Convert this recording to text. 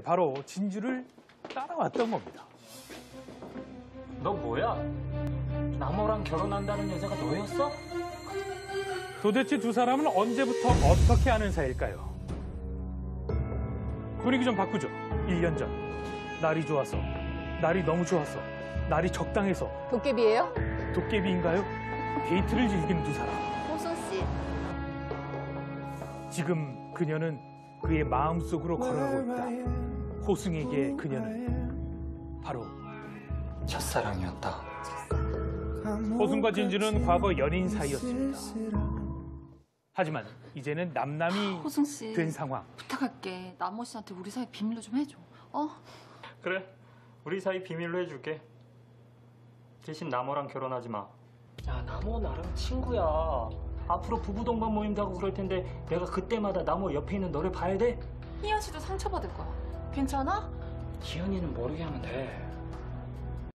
바로 진주를 따라왔던 겁니다. 너 뭐야? 남호랑 결혼한다는 여자가 너였어? 도대체 두 사람은 언제부터 어떻게 아는 사이일까요? 분위기 좀 바꾸죠. 1년 전. 날이 좋아서. 날이 너무 좋아서. 날이 적당해서. 도깨비예요? 도깨비인가요? 데이트를 즐기는 두 사람. 호소 씨. 지금 그녀는 그의 마음속으로 걸어가고 있다. 호승에게 그녀는 바로 첫사랑이었다. 호승과 진주는 과거 연인 사이였습니다. 하지만 이제는 남남이 호승 씨, 된 상황. 부탁할게. 남호 씨한테 우리 사이 비밀로 좀 해줘. 어? 그래. 우리 사이 비밀로 해줄게. 대신 남호랑 결혼하지 마. 야, 남호 나랑 친구야. 앞으로 부부 동반 모임도 하고 그럴 텐데 내가 그때마다 남호 옆에 있는 너를 봐야 돼? 희연 씨도 상처받을 거야. 괜찮아? 희연이는 모르게 하면 돼.